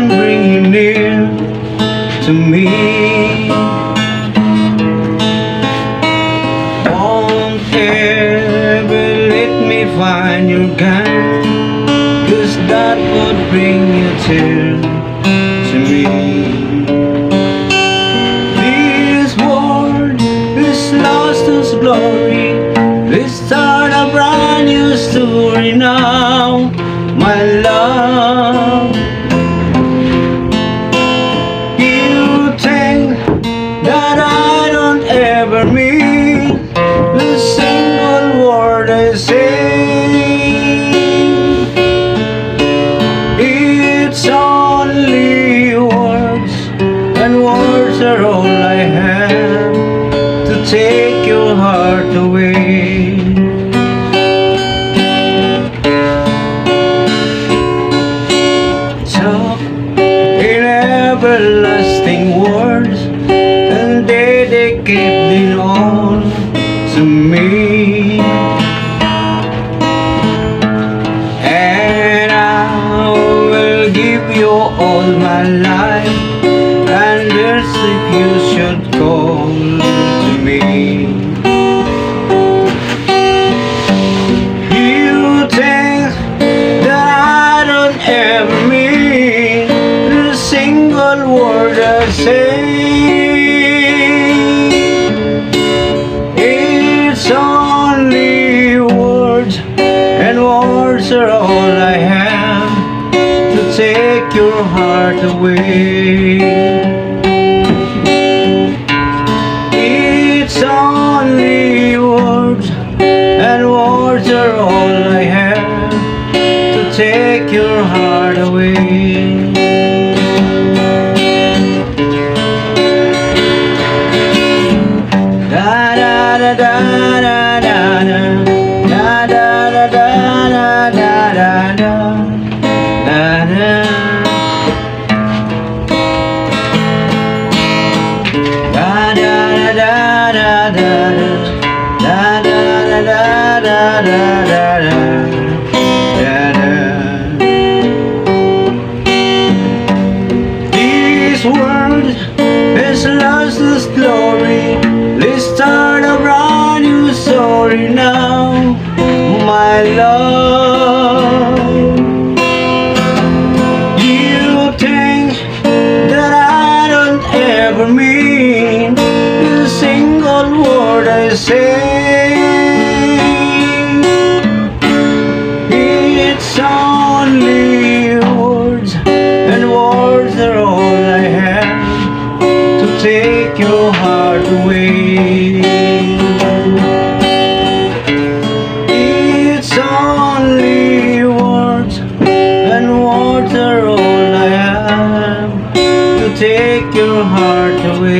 and bring him near to me. Don't care, but let me find your kind, 'cause that would bring you to me. This world has lost its glory, let's start a brand new story now, my love. You think that I don't ever mean the single word I say. It's only words, and words are all I have to take your heart away. Everlasting words, and they keep it on to me. And I will give you all my life, and there's if you should call to me. You think that I don't ever mean a single word I say. It's only words, and words are all I have to take your heart away. It's only words, and words are all I have to take your heart away. This world has lost its glory, let's start a brand new story now, my love. You think that I don't ever mean a single word I say. It's only words, and words are all I have to take your heart away. It's only words, and words are all I have to take your heart away.